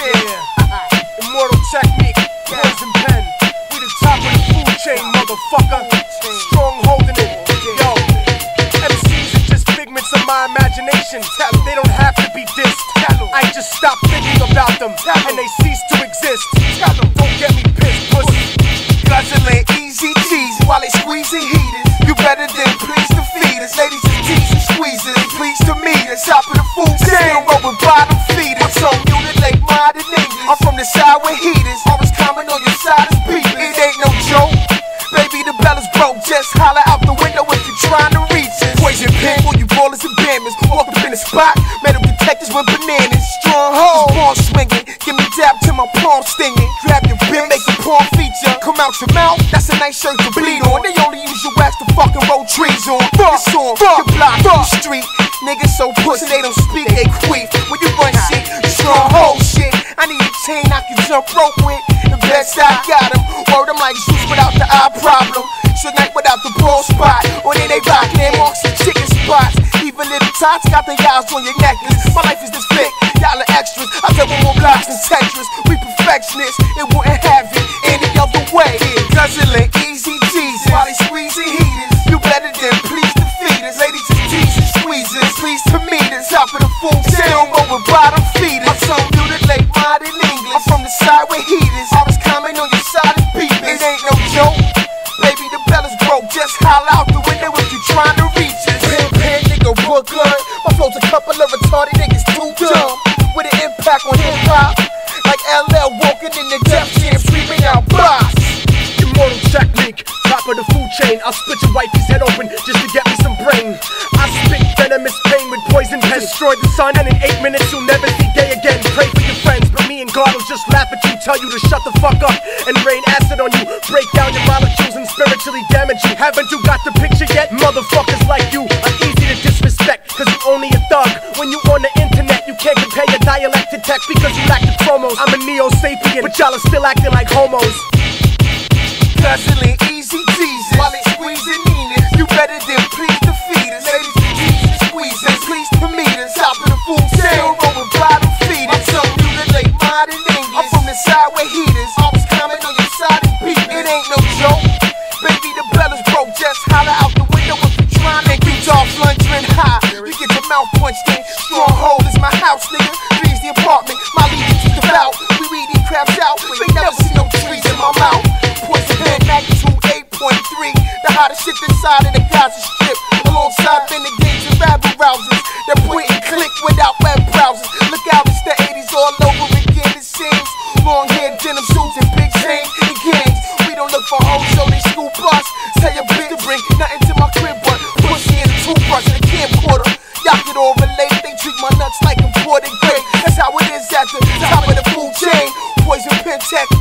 Yeah, Immortal Technique, Poison Pen. We the top of the food chain, motherfucker. Strong holding it, yo. MCs are just figments of my imagination. They don't have to be dissed. I just stop thinking about them, and they cease to exist. Don't get me pissed, pussy. Guzzling easy cheese while they squeezing heaters. You better than please to feed us. Ladies and teasers, squeezing. Please to meet us, top of the food chain. Rolling bottom feeders. So you the late modern English. I'm from the side with heaters. Always coming on your side is beating. It ain't no joke. Baby, the bell is broke. Just holler out the window if you're trying to reach us. Poison Pen, all you ballers and bammers. Walk up in the spot. Metal detectors with bananas. Strong hoes. Ball swinging. Give me dab till my palm stinging. Grab your bin, make a palm feature. Come out your mouth. That's a nice shirt to bleed on. They only use your ass to fucking roll trees on. Fuck, it's on. Fuck, your block, fuck. The street. Niggas so pussy they don't speak, they queef. When you run shit, you strong hold shit. I need a chain I can jump rope with. The best I got him. Word, I'm like Zeus without the eye problem. Tonight without the ball spot. Or then they rockin' their marks and chicken spots. Even little tots got their eyes on your necklace. My life is this big, y'all are extras. I double more blocks than Tetris. We perfectionists, it wouldn't have it any other way. Yeah, guzzling easy cheeses while they squeezing heaters. You better than please to feed us. Ladies and teasers, squeezers. Please to meet us, top of the food chain. Don't go with bottom feeders. I'm so new to late modern English. I'm from the side with heaters. I was coming on your side and beeping. It ain't no joke. Baby, the bell is broke. Just holler out the window if you trying to reach us. Pen, nigga, Brooklyn. My flow's a couple of retarded niggas too dumb. With an impact on hip hop. Like LL walking in the death jam, screaming out boss. Immortal Technique, top of the food chain. I'll split your wifey's head open just to get me some brain. I spit venomous pain with poison pen. Destroy the sun, and in 8 minutes you'll never see day again. Pray for your friends, but me and God will just laugh at you, tell you to shut the fuck up, and rain acid on you, break down your molecules and spiritually damage you. Haven't you got the picture yet? Motherfuckers like you are easy to disrespect, cause you're only a thug. When you on the internet, you can't compare your dialect to text because you lack the promos. I'm a neo-sapien, but y'all are still acting like homos. Guzzling easy cheeses while they squeezing Enos. You better than please to feed us. Ladies and teasers, squeezers. Please to meet us, top of the food chain. Don't roll with bottom feeders. I'm so new to late modern English. I'm from the side with heaters. Always coming on your side and beating. It ain't no joke. Baby, the bell is broke. Just holler out the window if you trying to reach off London high. You get your mouth punched in. Stronghold is my house, nigga. Three's the apartment. My leaves is devout. We weed these crabs out. We never see no trees in my mouth. Magnitude 8.3, the hottest shit this side of the Gaza Strip. Alongside renegades and rabble rousers that point and click without web browsers. Look out, it's the 80s all over again, it seems. Long hair, denim suits, and big chain and gangs. We don't look for hoes, so they scoop us. Tell your bitch to bring nothing to my crib but pussy and a toothbrush and a camcorder. Y'all could all relate, they treat my nuts like imported grape. That's how it is at the top of the food chain. Poison Pen Tech.